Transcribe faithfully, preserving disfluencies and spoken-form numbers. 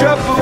trouble.